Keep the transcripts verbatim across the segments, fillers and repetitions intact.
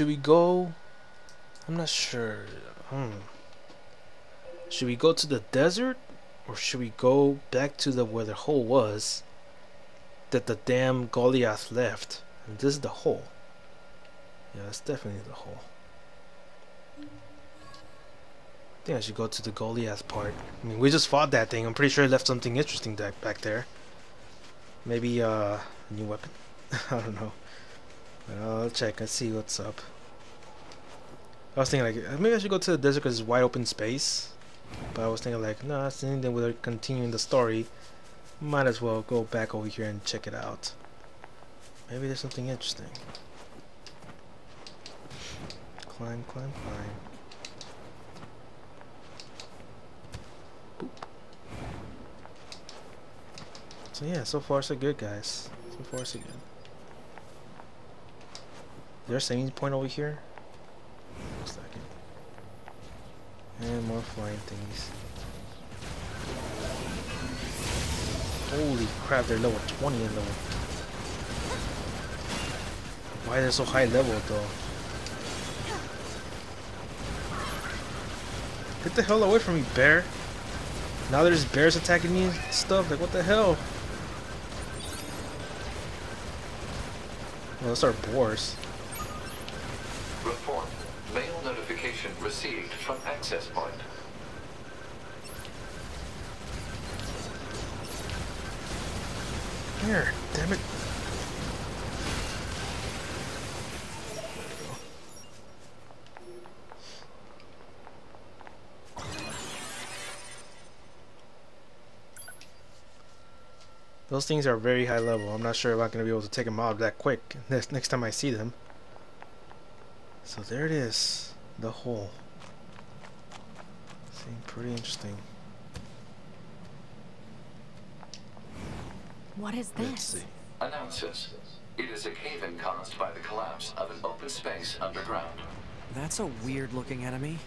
Should we go? I'm not sure. Hmm. Should we go to the desert? Or should we go back to the where the hole was that the damn Goliath left? And this is the hole. Yeah, that's definitely the hole. I think I should go to the Goliath part. I mean, we just fought that thing. I'm pretty sure it left something interesting back back there. Maybe uh, a new weapon. I don't know. But I'll check and see what's up. I was thinking like maybe I should go to the desert because it's wide open space. But I was thinking like, nah, since then we're continuing the story, might as well go back over here and check it out. Maybe there's something interesting. Climb, climb, climb. Boop. So yeah, so far so good, guys. So far so good. Is there a saving point over here? Looks like it. And more flying things. Holy crap, they're level twenty and level. Why are they so high level though? Get the hell away from me, bear. Now there's bears attacking me and stuff, like what the hell? Well, those are boars. Report. Mail notification received from access point. Here, damn it. Those things are very high level. I'm not sure if I'm going to be able to take them out that quick next, next time I see them. So there it is, the hole. Seems pretty interesting. What is this? Announcers. It is a cave-in caused by the collapse of an open space underground. That's a weird looking enemy.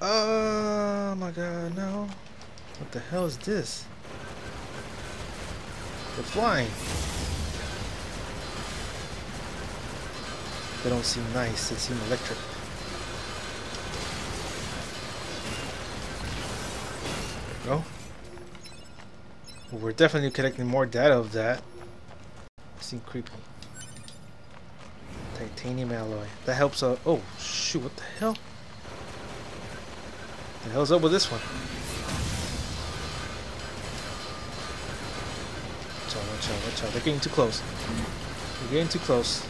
Oh my god, no. What the hell is this? They're flying. They don't seem nice, they seem electric. There we go. Well, we're definitely collecting more data of that. They seem creepy. Titanium alloy. That helps out. Oh shoot, what the hell? What the hell's up with this one? Watch out, watch out, watch out. They're getting too close. They're getting too close.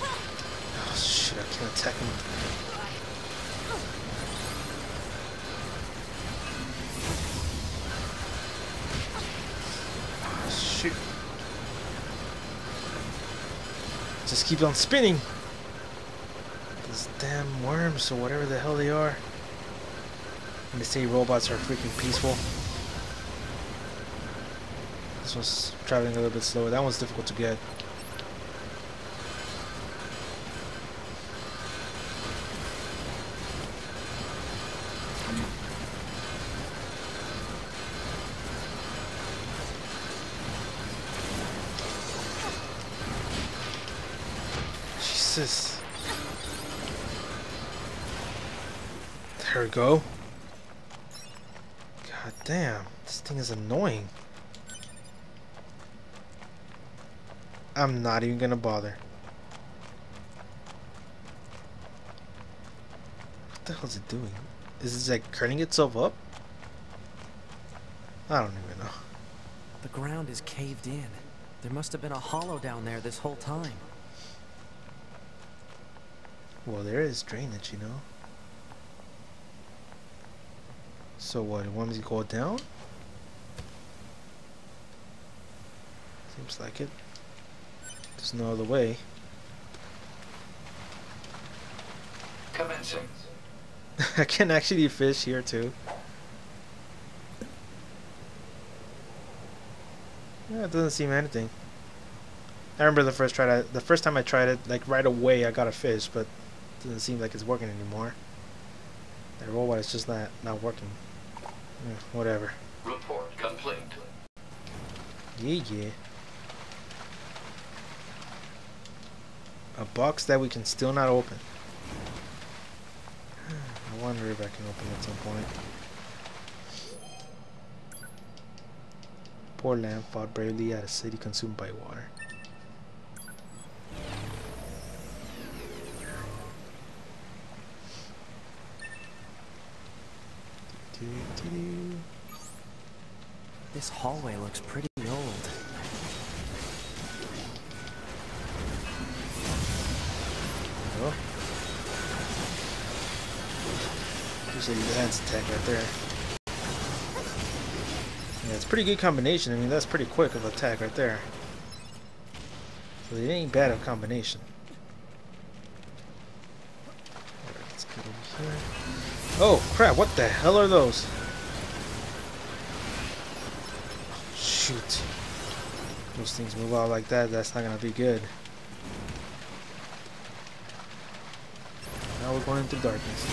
Oh shit, I can't attack him. Oh shoot. Just keep on spinning. These damn worms or whatever the hell they are. And they say robots are freaking peaceful. This one's traveling a little bit slower. That one's difficult to get. Jesus. There we go. God damn, this thing is annoying. I'm not even gonna bother. What the hell is it doing? Is it like curling itself up? I don't even know. The ground is caved in. There must have been a hollow down there this whole time. Well, there is drainage, you know. So what? It wants me to go down? Seems like it. There's no other way. Commencing. I can actually fish here too. Yeah, it doesn't seem anything. I remember the first try. I, the first time I tried it, like right away, I got a fish, but it doesn't seem like it's working anymore. That robot is just not not working. Yeah, whatever. Report complete. Yeah, yeah. A box that we can still not open. I wonder if I can open it at some point. Poor lamb fought bravely at a city consumed by water. This hallway looks pretty old. Oh. There's a lance attack right there. Yeah, it's a pretty good combination. I mean, that's pretty quick of attack right there. So it ain't bad of a combination. Alright, let's get over here. Oh crap, what the hell are those? Shoot. Those things move out like that, that's not gonna be good. Now we're going into darkness.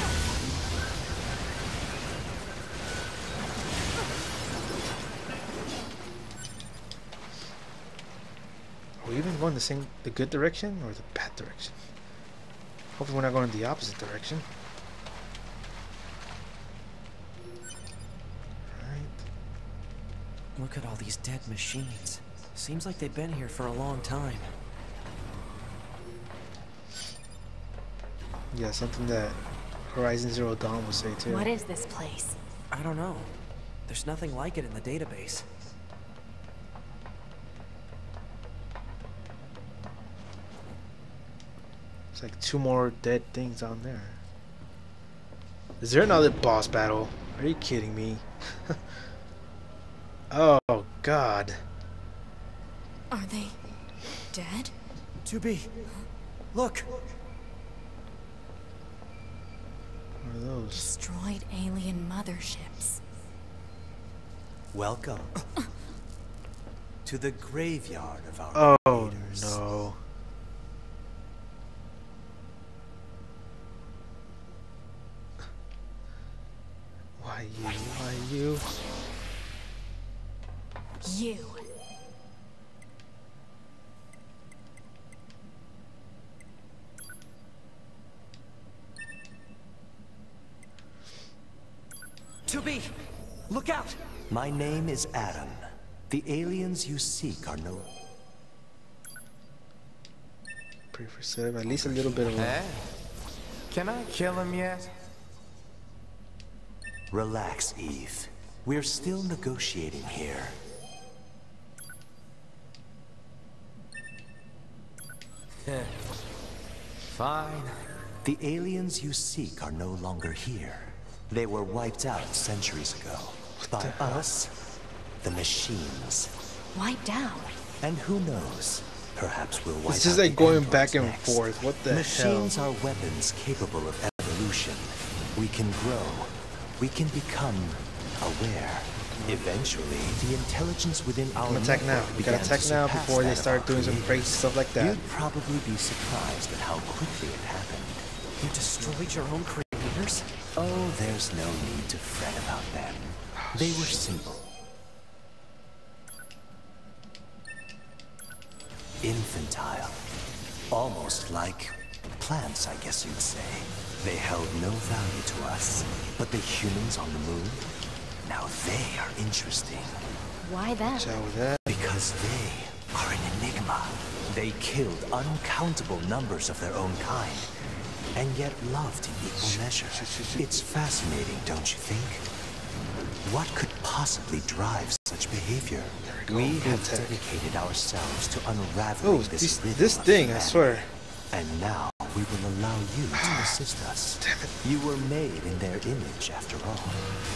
Are we even going the same the good direction or the bad direction? Hopefully we're not going in the opposite direction. Look at all these dead machines. Seems like they've been here for a long time. Yeah, something that Horizon Zero Dawn would say too. What is this place? I don't know. There's nothing like it in the database. It's like two more dead things on there. Is there another boss battle? Are you kidding me? Oh God! Are they dead? To be. Look. What are those? Destroyed alien motherships. Welcome to the graveyard of our oh, creators. No. Why you? Why you? You. To be, look out. My name is Adam. The aliens you seek are no. Pray for Seb, at least a little bit of hey. Can I kill him yet? Relax, Eve. We're still negotiating here. Fine. The aliens you seek are no longer here. They were wiped out centuries ago. By us, the machines. Wiped out? And who knows? Perhaps we'll wipe out. This is like going back and forth. What the hell? Machines are weapons capable of evolution. We can grow. We can become aware. Eventually, the intelligence within our network attack now. We gotta attack now before they start doing some crazy stuff like that. You'd probably be surprised at how quickly it happened. You destroyed your own creators? Oh, there's no need to fret about them. They were simple. Infantile. Almost like plants, I guess you'd say. They held no value to us. But the humans on the moon? Now they are interesting. Why that? Because they are an enigma. They killed uncountable numbers of their own kind, and yet loved in equal measure. It's fascinating, don't you think? What could possibly drive such behavior? We have dedicated ourselves to unraveling oh, this this, this thing, I swear. And now we will allow you to assist us. You were made in their image after all.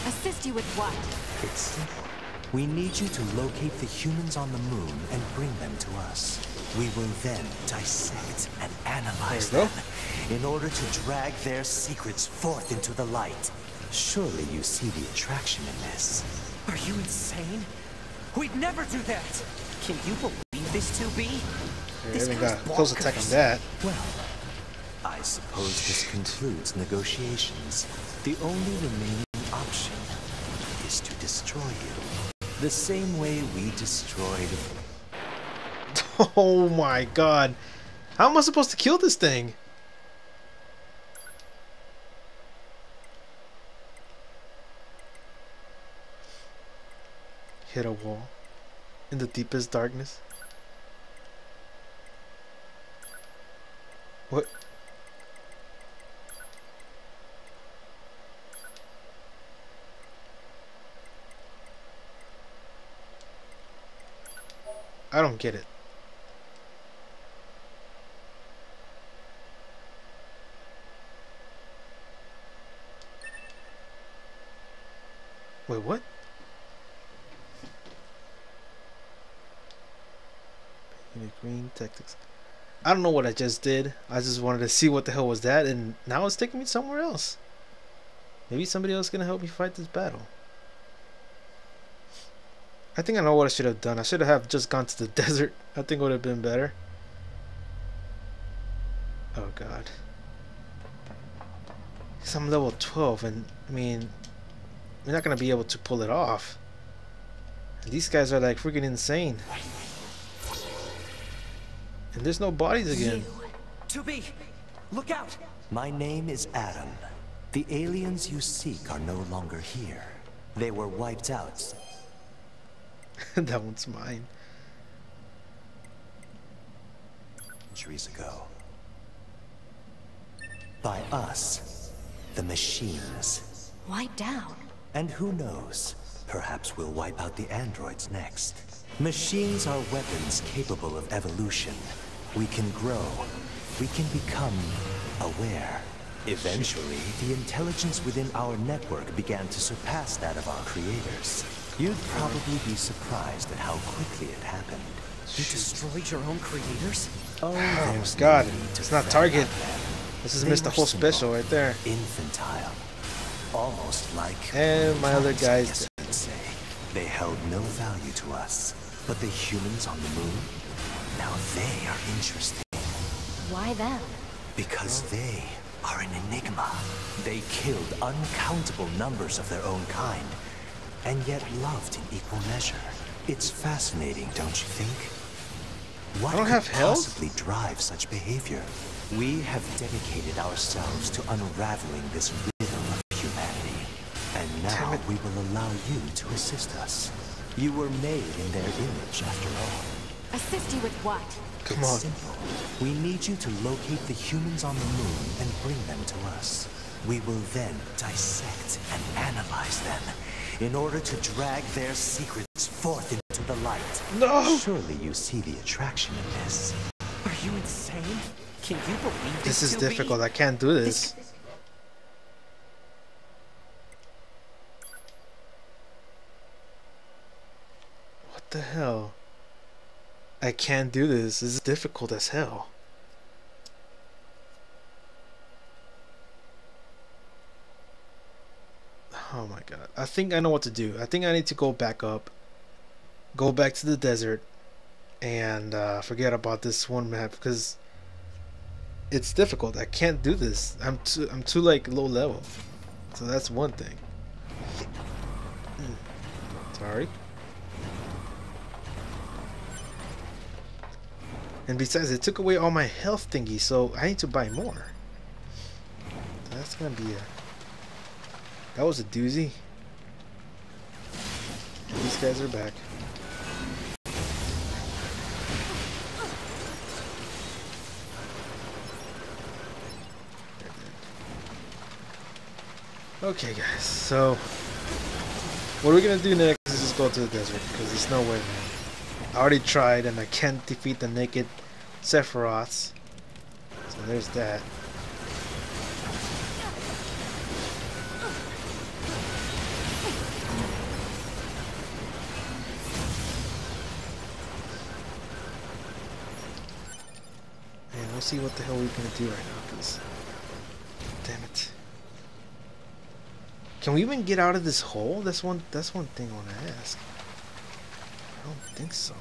Assist you with what? It's simple. We need you to locate the humans on the moon and bring them to us. We will then dissect and analyze them in order to drag their secrets forth into the light. Surely you see the attraction in this. Are you insane? We'd never do that! Can you believe this to be? There we go. Close attack on that. Well, I suppose this concludes negotiations. The only remaining option is to destroy you, the same way we destroyed. Oh my God! How am I supposed to kill this thing? Hit a wall in the deepest darkness. What? I don't get it. Wait, what? Green tactics. I don't know what I just did. I just wanted to see what the hell was that, and now it's taking me somewhere else. Maybe somebody else is gonna help me fight this battle. I think I know what I should have done. I should have just gone to the desert. I think it would have been better. Oh god. Because I'm level twelve and I mean we're not going to be able to pull it off. These guys are like freaking insane. And there's no bodies again. You, two B, look out! My name is Adam. The aliens you seek are no longer here. They were wiped out. That one's mine. Centuries ago. By us, the machines. Wiped out? And who knows? Perhaps we'll wipe out the androids next. Machines are weapons capable of evolution. We can grow. We can become aware. Eventually, the intelligence within our network began to surpass that of our creators. You'd probably be surprised at how quickly it happened. You destroyed your own creators? Oh, oh god, it's not Target. This is Mister Whole Special right there. Infantile. Almost like... And my other guys... They held no value to us. But the humans on the moon? Now they are interesting. Why them? Because they are an enigma. They killed uncountable numbers of their own kind, and yet loved in equal measure. It's fascinating, don't you think? What I don't could have possibly health? drive such behavior? We have dedicated ourselves to unraveling this riddle of humanity. And now we will allow you to assist us. You were made in their image, after all. Assist you with what? Come it's on. Simple. We need you to locate the humans on the moon and bring them to us. We will then dissect and analyze them in order to drag their secrets forth into the light. No! Surely you see the attraction in this. Are you insane? Can you believe this? This is difficult. I can't do this. this What the hell? I can't do this. This is difficult as hell. Oh my god. I think I know what to do. I think I need to go back up. Go back to the desert. And uh, forget about this one map. Because it's difficult. I can't do this. I'm too, I'm too like low level. So that's one thing. Sorry. And besides, it took away all my health thingy. So I need to buy more. That's going to be a... That was a doozy. These guys are back. Okay guys, so what we're gonna do next is just go to the desert, because there's no way, man. I already tried and I can't defeat the naked Sephiroths. So there's that. We'll see what the hell we're gonna do right now, because damn it. Can we even get out of this hole? That's one that's one thing I wanna ask. I don't think so.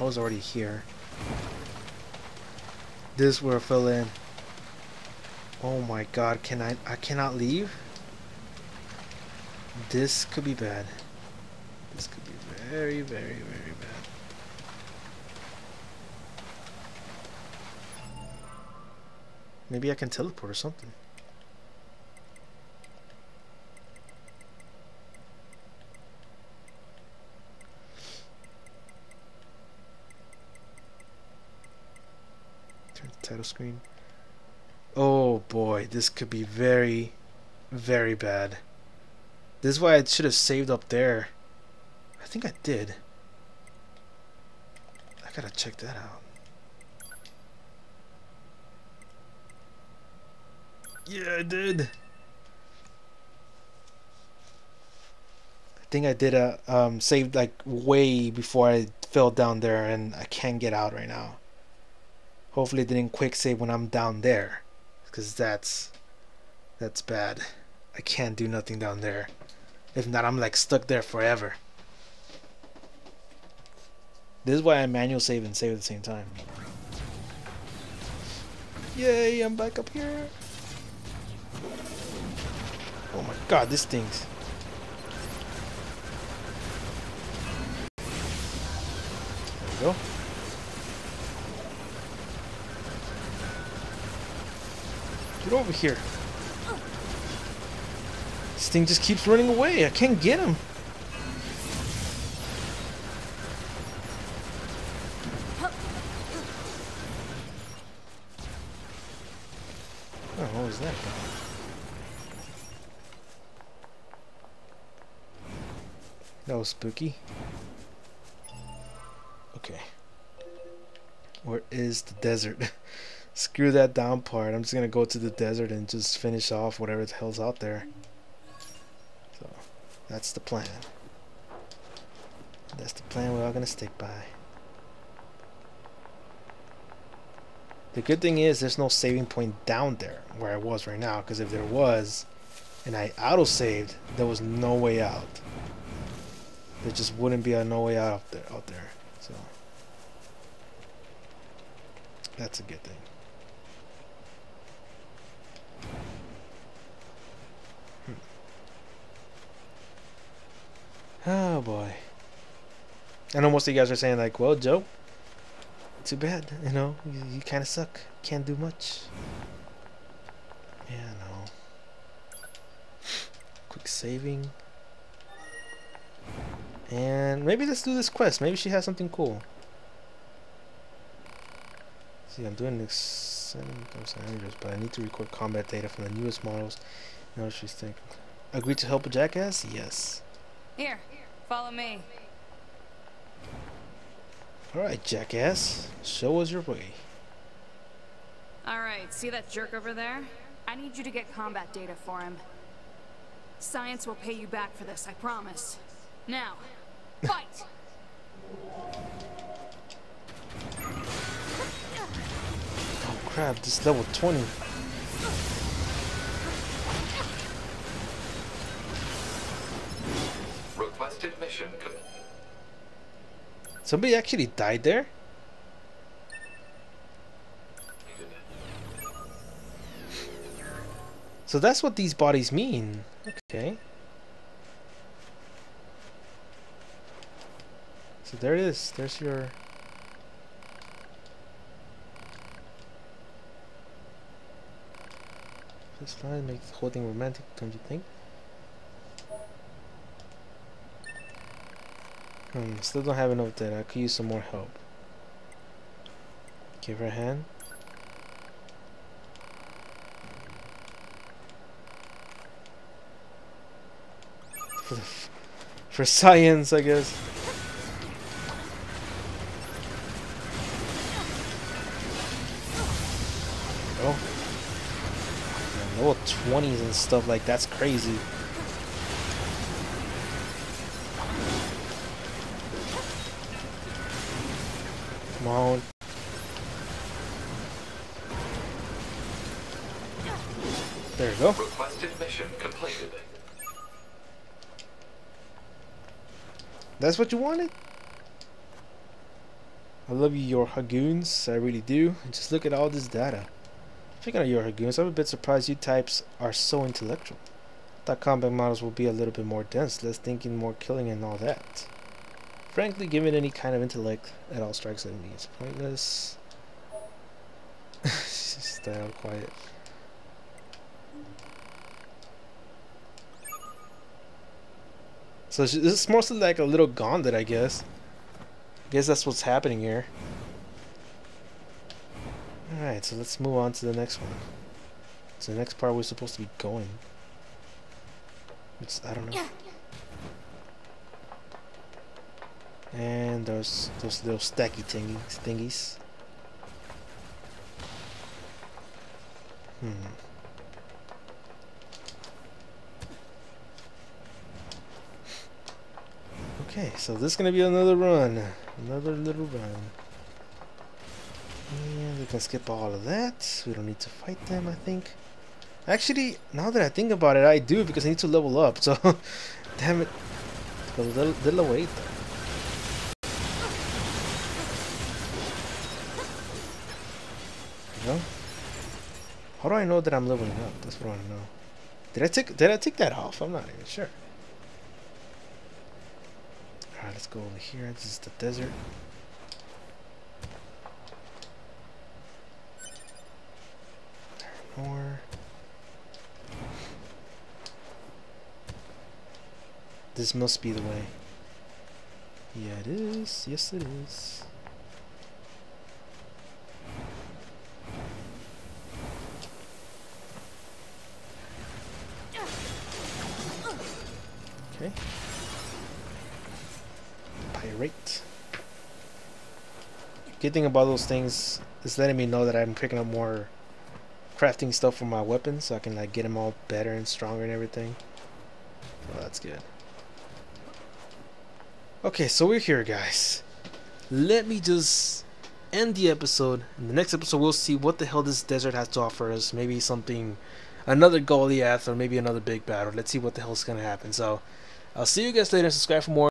I was already here. This where I fell in. Oh my god, can I I cannot leave? This could be bad. This could be very, very, very bad. Maybe I can teleport or something. Turn the title screen. Oh boy, this could be very, very bad. This is why I should have saved up there. I think I did. I gotta check that out. Yeah, I did. I think I did a um, save like way before I fell down there, and I can't get out right now. Hopefully, it didn't quick save when I'm down there, because that's that's bad. I can't do nothing down there. If not, I'm like stuck there forever. This is why I manual save and save at the same time. Yay! I'm back up here. Oh my god, this stinks. There we go. Get over here. This thing just keeps running away. I can't get him. Oh, what was that? That was spooky. Okay. Where is the desert? Screw that down part. I'm just gonna go to the desert and just finish off whatever the hell's out there. So, that's the plan. That's the plan we're all gonna stick by. The good thing is there's no saving point down there where I was right now, because if there was and I auto-saved, there was no way out. There just wouldn't be a no way out there, out there. So that's a good thing. Hmm. Oh boy! I know most of you guys are saying like, "Well, Joe, too bad. You know, you, you kind of suck. Can't do much." Yeah, no. Quick saving. And maybe let's do this quest. Maybe she has something cool. See, I'm doing this, but I need to record combat data from the newest models. No, she's thinking. Agree to help a jackass? Yes. Here, follow me. All right, jackass. Show us your way. All right. See that jerk over there? I need you to get combat data for him. Science will pay you back for this. I promise. Now. Fight! Oh crap, this is level twenty. Requested mission. Somebody actually died there? So that's what these bodies mean. Okay. So there it is. There's your. This line makes the whole thing romantic, don't you think? Hmm, still don't have enough data. I could use some more help. Give her a hand. For, the f for science, I guess. Level twenties and stuff like that's crazy. Come on. There you go. Requested mission completed. That's what you wanted? I love you, your Hagoons. I really do. Just look at all this data. Speaking of your Hagoons, I'm a bit surprised you types are so intellectual. Thought combat models would be a little bit more dense, less thinking, more killing and all that. Frankly, giving any kind of intellect at all strikes at me is pointless. Stay out quiet. So this is mostly like a little gauntlet, I guess. I guess that's what's happening here. Alright, so let's move on to the next one. So the next part we're supposed to be going. It's, I don't know. And those those little stacky thingies, thingies. Hmm. Okay, so this is gonna be another run, another little run. And we can skip all of that. We don't need to fight them, I think. Actually, now that I think about it, I do because I need to level up. So, damn it, a little, little wait. No? How do I know that I'm leveling up? That's what I want to know. Did I take did I take that off? I'm not even sure. Alright, let's go over here. This is the desert. There are more. This must be the way. Yeah, it is. Yes, it is. Okay. Pirate. Good thing about those things is letting me know that I'm picking up more crafting stuff for my weapons, so I can like get them all better and stronger and everything. So that's good. Okay, so we're here, guys. Let me just end the episode. In the next episode, we'll see what the hell this desert has to offer us. Maybe something, another Goliath, or maybe another big battle. Let's see what the hell's gonna happen. So, I'll see you guys later. Subscribe for more.